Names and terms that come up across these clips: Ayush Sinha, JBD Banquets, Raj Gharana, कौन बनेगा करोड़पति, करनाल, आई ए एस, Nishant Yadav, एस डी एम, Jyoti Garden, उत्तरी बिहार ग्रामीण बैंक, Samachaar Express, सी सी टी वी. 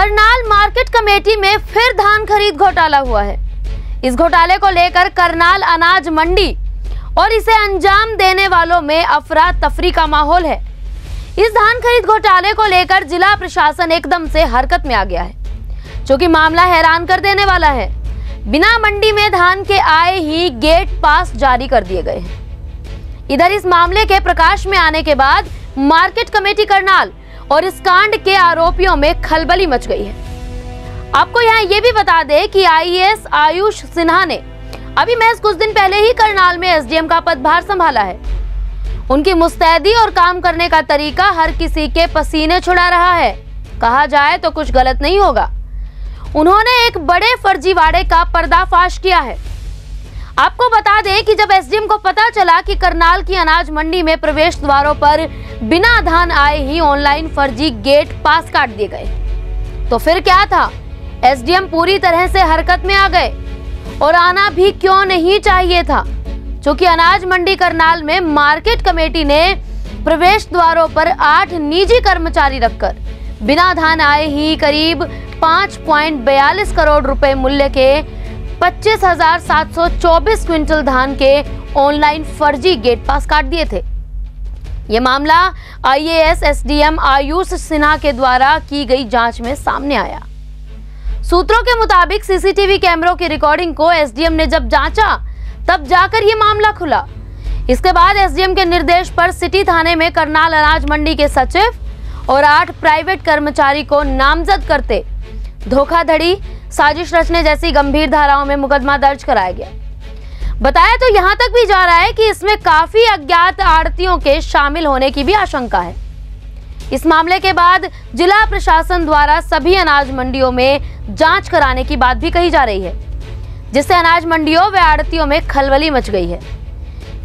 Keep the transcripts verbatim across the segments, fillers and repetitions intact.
करनाल market committee में फिर धान खरीद घोटाला हुआ है। इस घोटाले को लेकर करनाल अनाज मंडी और इसे अंजाम देने वालों में अफरा तफरी का माहौल है। इस धान खरीद घोटाले को लेकर जिला प्रशासन एकदम से हरकत में आ गया है, जो कि मामला हैरान कर देने वाला है। बिना मंडी में धान के आए ही गेट पास जारी कर दिए गए हैं। इधर इस मामले के प्रकाश में आने के बाद मार्केट कमेटी करनाल और इस कांड के आरोपियों में खलबली मच गई है। आपको यहाँ ये भी बता दें कि आई ए एस Ayush Sinha ने अभी महज कुछ दिन पहले ही करनाल में एस डी एम का पदभार संभाला है। उनकी मुस्तैदी और काम करने का तरीका हर किसी के पसीने छुड़ा रहा है। कहा जाए तो कुछ गलत नहीं होगा। उन्होंने एक बड़े फर्जीवाड़े का पर्दाफाश किया है। आपको बता दें कि जब एस डी एम को पता चला कि करनाल की अनाज मंडी में प्रवेश द्वारों पर बिना धान आए ही ऑनलाइन फर्जी गेट पास काट दिए गए, तो फिर क्या था, एस डी एम पूरी तरह से हरकत में आ गए। और आना भी क्यों नहीं चाहिए था, क्योंकि अनाज मंडी करनाल में मार्केट कमेटी ने प्रवेश द्वारों पर आठ निजी कर्मचारी रखकर बिना धान आए ही करीब पाँच दशमलव बयालीस करोड़ रुपए मूल्य के पच्चीस हज़ार सात सौ चौबीस क्विंटल धान के ऑनलाइन फर्जी गेट पास काट दिए थे। ये मामला आई ए एस एस डी एम Ayush Sinha के द्वारा की गई जांच में सामने आया। सूत्रों के मुताबिक सी सी टी वी कैमरों की रिकॉर्डिंग को एस डी एम ने जब जांचा, तब जाकर ये मामला खुला। इसके बाद एस डी एम के निर्देश पर सिटी थाने में करनाल अनाज मंडी के सचिव और आठ प्राइवेट कर्मचारी को नामजद करते धोखाधड़ी, साजिश रचने जैसी गंभीर धाराओं में मुकदमा दर्ज कराया गया। बताया तो यहाँ तक भी जा रहा है कि इसमें काफी अज्ञात आड़तियों के शामिल होने की भी आशंका है। इस मामले के बाद जिला प्रशासन द्वारा सभी अनाज मंडियों में जांच कराने की बात भी कही जा रही है, जिससे अनाज मंडियों व आड़तियों में खलबली मच गई है।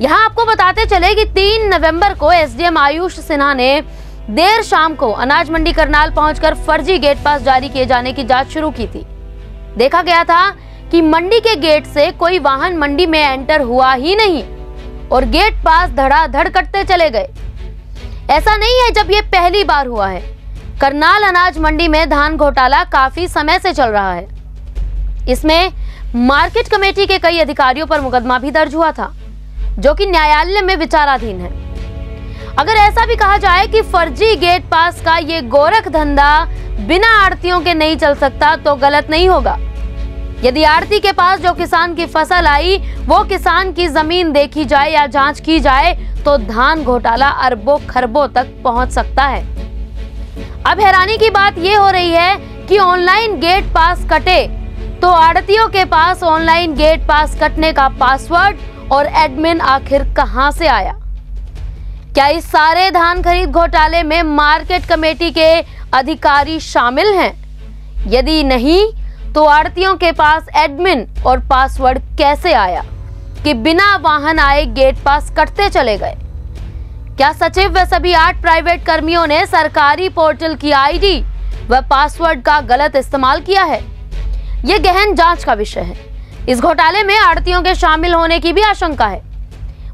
यहाँ आपको बताते चले कि तीन नवंबर को एस डी एम Ayush Sinha ने देर शाम को अनाज मंडी करनाल पहुंचकर फर्जी गेट पास जारी किए जाने की जांच शुरू की थी। देखा गया था कि मंडी के गेट से कोई वाहन मंडी में एंटर हुआ ही नहीं और गेट पास धड़ाधड़ कटते चले गए। ऐसा नहीं है जब ये पहली बार हुआ है। करनाल अनाज मंडी में धान घोटाला काफी समय से चल रहा है। इसमें मार्केट कमेटी के कई अधिकारियों पर मुकदमा भी दर्ज हुआ था, जो कि न्यायालय में विचाराधीन है। अगर ऐसा भी कहा जाए कि फर्जी गेट पास का ये गोरख धंधा बिना आड़तियों के नहीं चल सकता, तो गलत नहीं होगा। यदि आड़ती के पास जो किसान की फसल आई, वो किसान की जमीन देखी जाए या जांच की जाए, तो धान घोटाला अरबों खरबों तक पहुंच सकता है। अब हैरानी की बात ये हो रही है कि ऑनलाइन गेट पास कटे तो आड़तियों के पास ऑनलाइन गेट पास कटने का पासवर्ड और एडमिन आखिर कहां से आया? क्या इस सारे धान खरीद घोटाले में मार्केट कमेटी के अधिकारी शामिल हैं? यदि नहीं, तो आड़तियों के पास एडमिन और पासवर्ड कैसे आया कि बिना वाहन आए गेट पास कटते चले गए? क्या सचिव व सभी आठ प्राइवेट कर्मियों ने सरकारी पोर्टल की आई डी व पासवर्ड का गलत इस्तेमाल किया है? यह गहन जांच का विषय है। इस घोटाले में आड़तियों के शामिल होने की भी आशंका है।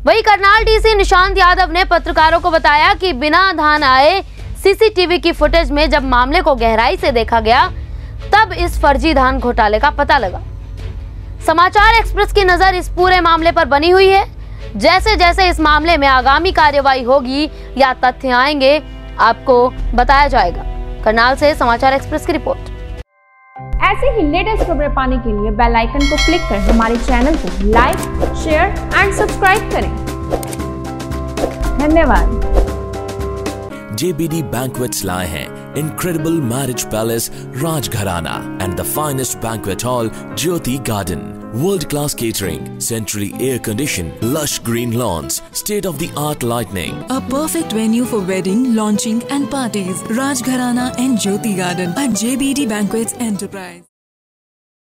वही करनाल डी सी निशांत यादव ने पत्रकारों को बताया कि बिना धान आए सी सी टी वी की फुटेज में जब मामले को गहराई से देखा गया, तब इस फर्जी धान घोटाले का पता लगा। समाचार एक्सप्रेस की नजर इस पूरे मामले पर बनी हुई है। जैसे जैसे इस मामले में आगामी कार्यवाही होगी या तथ्य आएंगे, आपको बताया जाएगा। करनाल से समाचार एक्सप्रेस की रिपोर्ट। ऐसे ही लेटेस्ट खबरें पाने के लिए बेल आइकन को क्लिक कर हमारे चैनल को लाइक, शेयर एंड सब्सक्राइब करें। धन्यवाद। J B D Banquets लाए हैं Incredible Marriage Palace Raj Gharana and the finest banquet hall Jyoti Garden. World-class catering, centrally air-conditioned, lush green lawns, state-of-the-art lighting. A perfect venue for wedding, launching and parties. Raj Gharana and Jyoti Garden at J B D Banquets Enterprise.